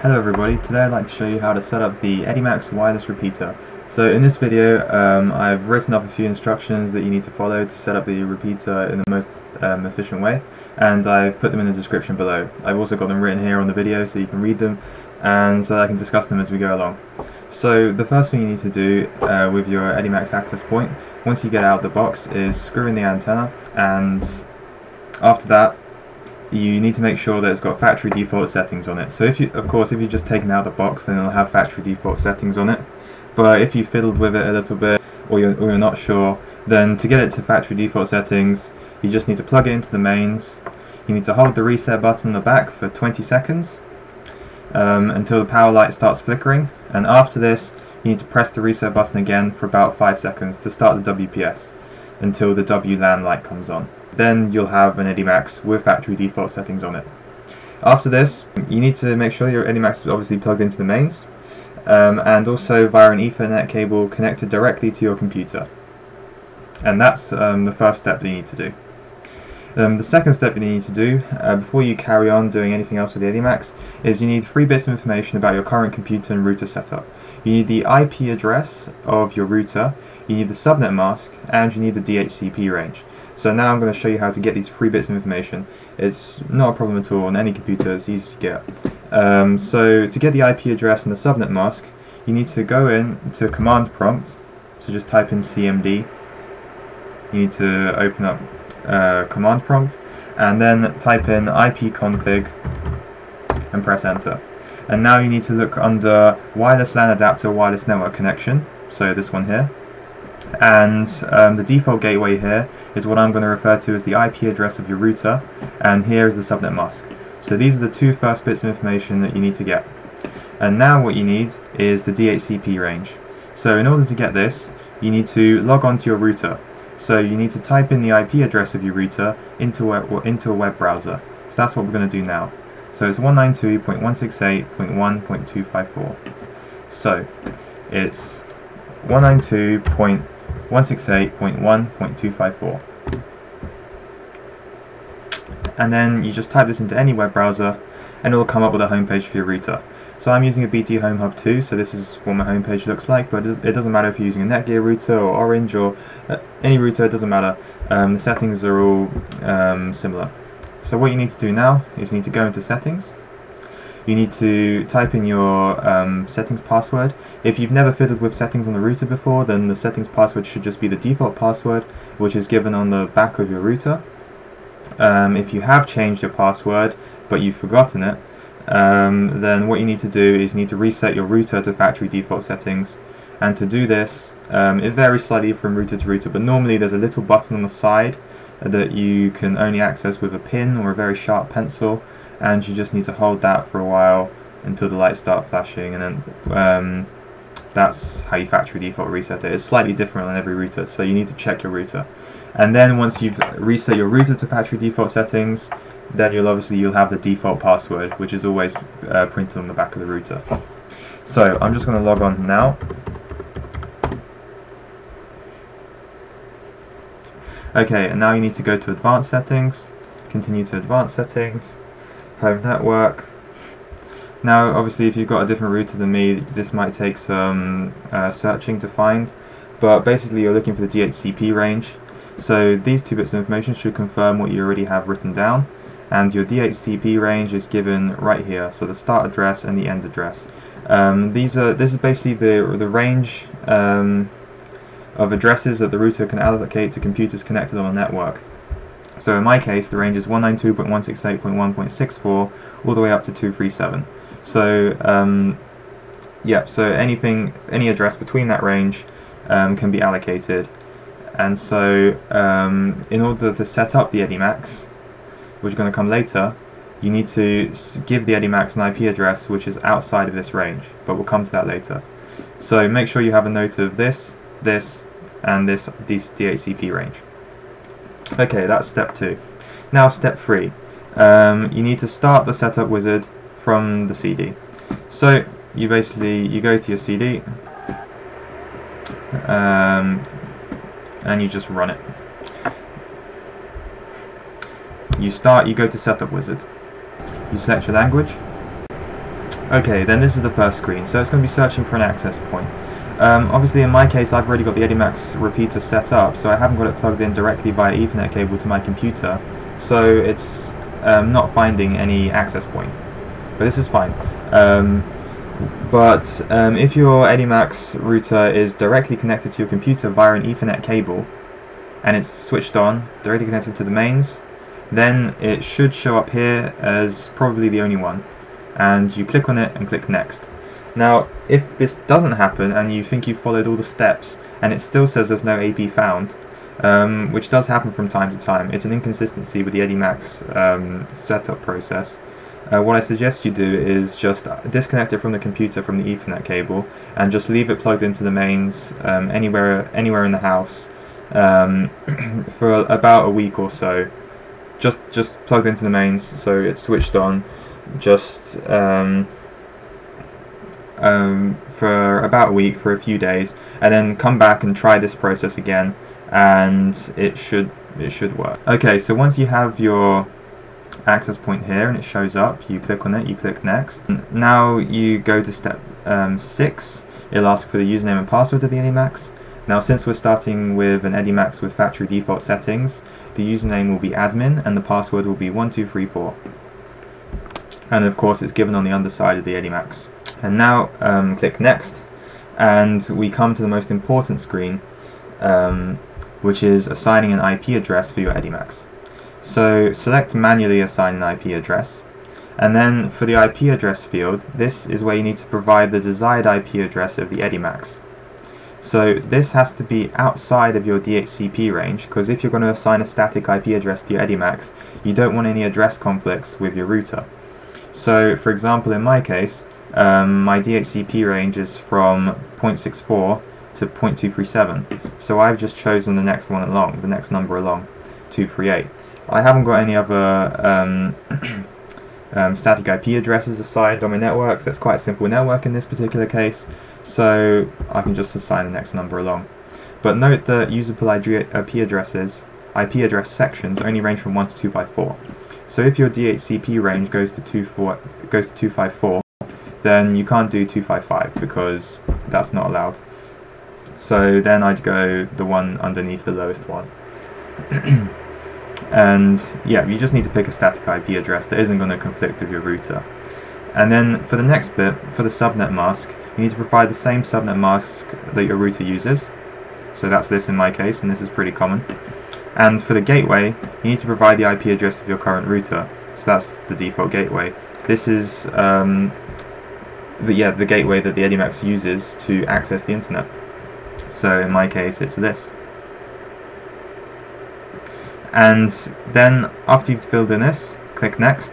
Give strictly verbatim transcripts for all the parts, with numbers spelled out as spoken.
Hello everybody, today I'd like to show you how to set up the Edimax wireless repeater. So in this video um, I've written up a few instructions that you need to follow to set up the repeater in the most um, efficient way, and I've put them in the description below. I've also got them written here on the video so you can read them and so I can discuss them as we go along. So the first thing you need to do uh, with your Edimax access point once you get out of the box is screw in the antenna, and after that you need to make sure that it's got factory default settings on it. So if you, of course, if you've just taken out the box, then it'll have factory default settings on it. But if you fiddled with it a little bit, or you're, or you're not sure, then to get it to factory default settings, you just need to plug it into the mains. You need to hold the reset button on the back for twenty seconds um, until the power light starts flickering, and after this, you need to press the reset button again for about five seconds to start the W P S until the W LAN light comes on. Then you'll have an Edimax with factory default settings on it. After this, you need to make sure your Edimax is obviously plugged into the mains, um, and also via an Ethernet cable connected directly to your computer. And that's um, the first step that you need to do. Um, the second step that you need to do, uh, before you carry on doing anything else with the Edimax, is you need three bits of information about your current computer and router setup. You need the I P address of your router, you need the subnet mask, and you need the D H C P range. So now I'm going to show you how to get these three bits of information. It's not a problem at all on any computer, it's easy to get. Um, so to get the I P address and the subnet mask, you need to go in to a command prompt, so just type in C M D. You need to open up uh, command prompt, and then type in I P config and press enter. And now you need to look under wireless LAN adapter wireless network connection, so this one here. And um, the default gateway here is what I'm going to refer to as the I P address of your router, and here is the subnet mask. So these are the two first bits of information that you need to get. And now what you need is the D H C P range. So in order to get this, you need to log on to your router. So you need to type in the I P address of your router into a, or into a web browser. So that's what we're going to do now. So it's one ninety-two dot one sixty-eight dot one dot two fifty-four. So it's one ninety-two dot one sixty-eight dot one dot two fifty-four, and then you just type this into any web browser and it will come up with a home page for your router. So I'm using a B T Home Hub two, so this is what my home page looks like, but it doesn't matter if you're using a Netgear router or Orange or any router, it doesn't matter. Um, the settings are all um, similar. So what you need to do now is you need to go into settings. You need to type in your um, settings password. If you've never fiddled with settings on the router before, then the settings password should just be the default password, which is given on the back of your router. Um, if you have changed your password, but you've forgotten it, um, then what you need to do is you need to reset your router to factory default settings. And to do this, um, it varies slightly from router to router, but normally there's a little button on the side that you can only access with a pin or a very sharp pencil, and you just need to hold that for a while until the lights start flashing, and then um, that's how you factory default reset it. It's slightly different on every router, so you need to check your router. And then once you've reset your router to factory default settings, then you'll obviously you'll have the default password, which is always uh, printed on the back of the router. So I'm just going to log on now. Okay, and now you need to go to advanced settings, continue to advanced settings, home network. Now obviously if you've got a different router than me, this might take some uh, searching to find, but basically you're looking for the D H C P range. So these two bits of information should confirm what you already have written down, and your D H C P range is given right here, so the start address and the end address. Um, these are this is basically the, the range um, of addresses that the router can allocate to computers connected on the network. So in my case, the range is one ninety-two dot one sixty-eight dot one dot sixty-four all the way up to two thirty-seven. So um, yeah, so anything, any address between that range um, can be allocated. And so um, in order to set up the Edimax, which is going to come later, you need to give the Edimax an I P address which is outside of this range, but we'll come to that later. So make sure you have a note of this, this, and this D H C P range. Okay, that's step two. Now step three. Um, you need to start the setup wizard from the C D. So you basically you go to your C D um, and you just run it. You start. You go to setup wizard. You select your language. Okay, then this is the first screen, so it's going to be searching for an access point. Um, obviously in my case I've already got the Edimax repeater set up, so I haven't got it plugged in directly via Ethernet cable to my computer, so it's um, not finding any access point. But this is fine. Um, but um, if your Edimax router is directly connected to your computer via an Ethernet cable, and it's switched on, directly connected to the mains, then it should show up here as probably the only one. And you click on it and click next. Now, if this doesn't happen and you think you've followed all the steps and it still says there's no A P found, um, which does happen from time to time, it's an inconsistency with the Edimax um, setup process, uh, what I suggest you do is just disconnect it from the computer from the Ethernet cable and just leave it plugged into the mains um, anywhere, anywhere in the house um, for about a week or so. Just, just plugged into the mains so it's switched on. Just um, um, for about a week, for a few days, and then come back and try this process again, and it should it should work. Okay, so once you have your access point here and it shows up, you click on it, you click next. Now you go to step um, six. It'll ask for the username and password of the Edimax. Now, since we're starting with an Edimax with factory default settings, the username will be admin and the password will be one two three four. And of course it's given on the underside of the Edimax. And now um, click next, and we come to the most important screen, um, which is assigning an I P address for your Edimax. So select manually assign an I P address, and then for the I P address field, this is where you need to provide the desired I P address of the Edimax. So this has to be outside of your D H C P range, because if you're going to assign a static I P address to your Edimax, you don't want any address conflicts with your router. So, for example, in my case, um, my D H C P range is from zero point six four to zero point two three seven. So I've just chosen the next one along, the next number along, two three eight. I haven't got any other um, um, static I P addresses assigned on my network, so it's quite a simple network in this particular case. So I can just assign the next number along. But note that usable I P addresses, I P address sections, only range from one to two by four. So if your D H C P range goes to two four, goes to two fifty-four, then you can't do two fifty-five because that's not allowed. So then I'd go the one underneath the lowest one. And yeah, you just need to pick a static I P address that isn't going to conflict with your router. And then for the next bit, for the subnet mask, you need to provide the same subnet mask that your router uses. So that's this in my case, and this is pretty common. And for the gateway, you need to provide the I P address of your current router. So that's the default gateway. This is um, the, yeah, the gateway that the Edimax uses to access the internet. So in my case, it's this. And then after you've filled in this, click next.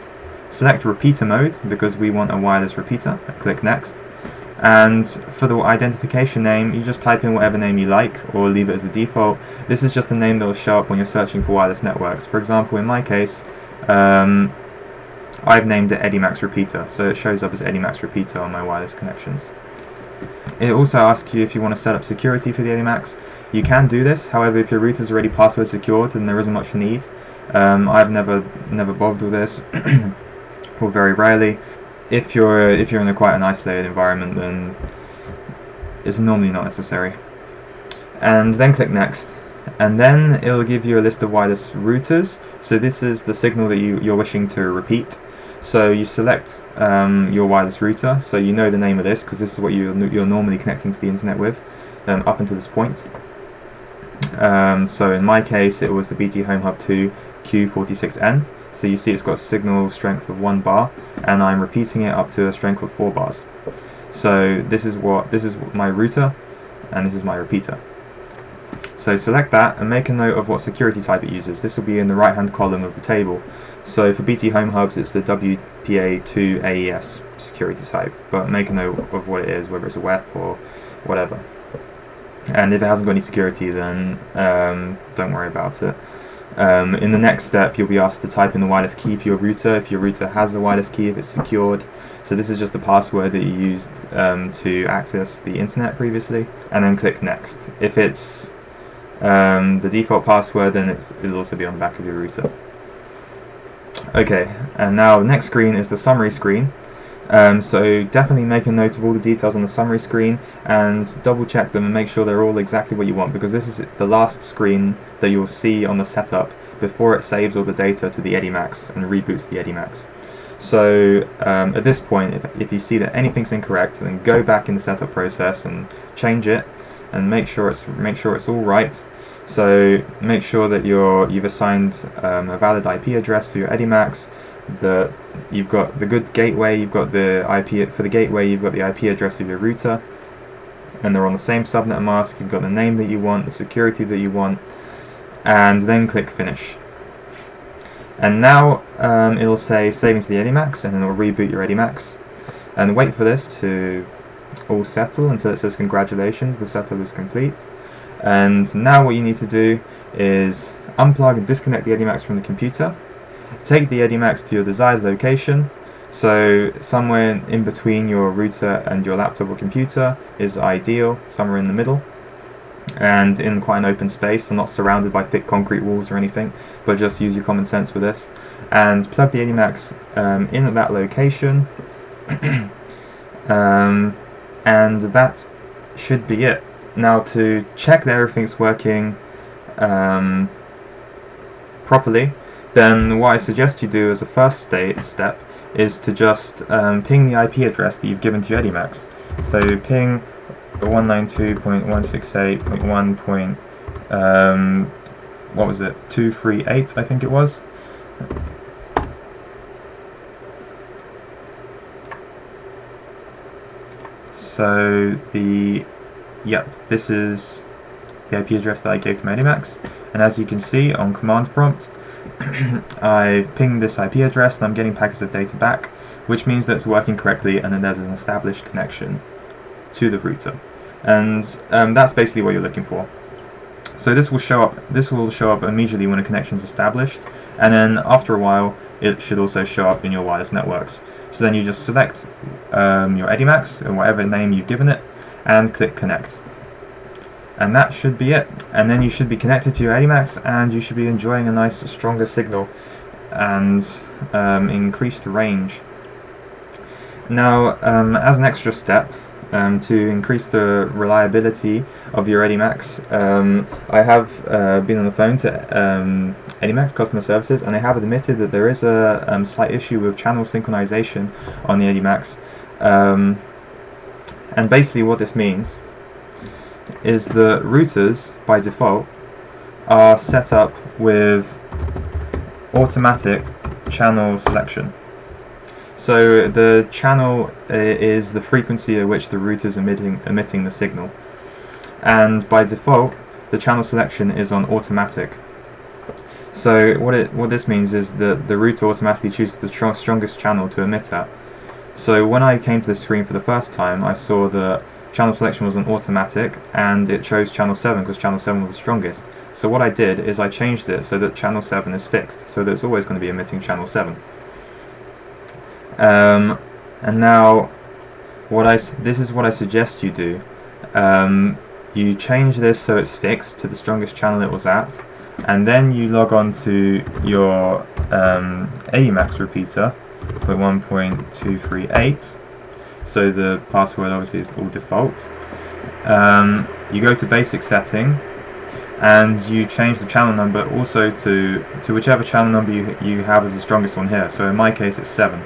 Select repeater mode, because we want a wireless repeater. Click next. And for the identification name, you just type in whatever name you like, or leave it as the default. This is just a name that will show up when you're searching for wireless networks. For example, in my case, um, I've named it Edimax Repeater, so it shows up as Edimax Repeater on my wireless connections. It also asks you if you want to set up security for the Edimax. You can do this, however, if your router is already password secured, then there isn't much need. Um, I've never, never bothered with this, or very rarely. If you're if you're in a quite an isolated environment, then it's normally not necessary. And then click next, and then it'll give you a list of wireless routers. So this is the signal that you you're wishing to repeat. So you select um, your wireless router. So you know the name of this because this is what you're you're normally connecting to the internet with um, up until this point. Um, so in my case, it was the B T Home Hub two Q forty-six N. So you see it's got a signal strength of one bar, and I'm repeating it up to a strength of four bars. So this is what this is my router, and this is my repeater. So select that and make a note of what security type it uses. This will be in the right-hand column of the table. So for B T Home Hubs, it's the W P A two A E S security type, but make a note of what it is, whether it's a W E P or whatever. And if it hasn't got any security, then um, don't worry about it. Um, in the next step, you'll be asked to type in the wireless key for your router, if your router has a wireless key, if it's secured. So this is just the password that you used um, to access the internet previously, and then click next. If it's um, the default password, then it's, it'll also be on the back of your router. Okay, and now the next screen is the summary screen. Um, so definitely make a note of all the details on the summary screen and double check them and make sure they're all exactly what you want, because this is the last screen that you'll see on the setup before it saves all the data to the Edimax and reboots the Edimax. So um, at this point, if, if you see that anything's incorrect, then go back in the setup process and change it and make sure it's make sure it's all right. So make sure that you're you've assigned um, a valid I P address for your Edimax, that you've got the good gateway, you've got the I P for the gateway, you've got the I P address of your router, and they're on the same subnet mask. You've got the name that you want, the security that you want, and then click finish. And now um, it'll say saving to the Edimax, and then it'll reboot your Edimax. And wait for this to all settle until it says congratulations, the setup is complete. And now what you need to do is unplug and disconnect the Edimax from the computer. Take the Edimax to your desired location. So somewhere in between your router and your laptop or computer is ideal, somewhere in the middle, and in quite an open space, so not surrounded by thick concrete walls or anything, but just use your common sense for this. And plug the Edimax um, in at that location, um, and that should be it. Now, to check that everything's working um, properly, then what I suggest you do as a first sta step is to just um, ping the I P address that you've given to your Edimax. So ping one ninety-two dot one sixty-eight dot one. Um, what was it? two thirty-eight, I think it was. So the yep, this is the I P address that I gave to my Edimax, and as you can see on command prompt, I've pinged this I P address and I'm getting packets of data back, which means that it's working correctly and then there's an established connection to the router. And um, that's basically what you're looking for. So this will show up this will show up immediately when a connection is established, and then after a while it should also show up in your wireless networks. So then you just select um, your Edimax or whatever name you've given it and click connect. And that should be it. And then you should be connected to your Edimax and you should be enjoying a nice stronger signal and um, increased range. Now um, as an extra step, Um, to increase the reliability of your Edimax, um, I have uh, been on the phone to um, Edimax customer services, and they have admitted that there is a um, slight issue with channel synchronization on the Edimax. Um, and basically what this means is that routers by default are set up with automatic channel selection. So the channel is the frequency at which the router is emitting, emitting the signal, and by default the channel selection is on automatic. So what it what this means is that the router automatically chooses the tr strongest channel to emit at. So when I came to the screen for the first time, I saw that channel selection was on automatic and it chose channel seven because channel seven was the strongest. So what I did is I changed it so that channel seven is fixed, so that it's always going to be emitting channel seven. Um, and now, what I this is what I suggest you do. Um, you change this so it's fixed to the strongest channel it was at, and then you log on to your um, Edimax repeater with one point two three eight. So the password obviously is all default. Um, you go to basic setting, and you change the channel number also to to whichever channel number you you have as the strongest one here. So in my case, it's seven.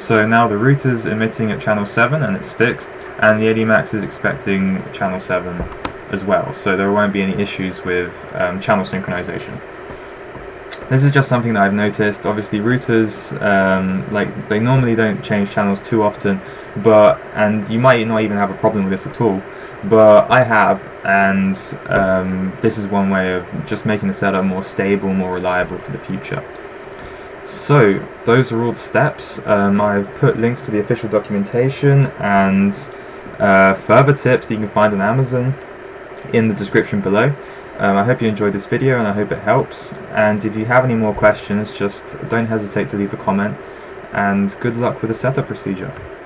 So now the router's emitting at channel seven and it's fixed, and the Edimax is expecting channel seven as well, so there won't be any issues with um, channel synchronization. This is just something that I've noticed. Obviously routers, um, like, they normally don't change channels too often, but and you might not even have a problem with this at all, but I have, and um, this is one way of just making the setup more stable, more reliable for the future. So those are all the steps. Um, I've put links to the official documentation and uh, further tips that you can find on Amazon in the description below. Um, I hope you enjoyed this video and I hope it helps. And if you have any more questions, just don't hesitate to leave a comment. And good luck with the setup procedure.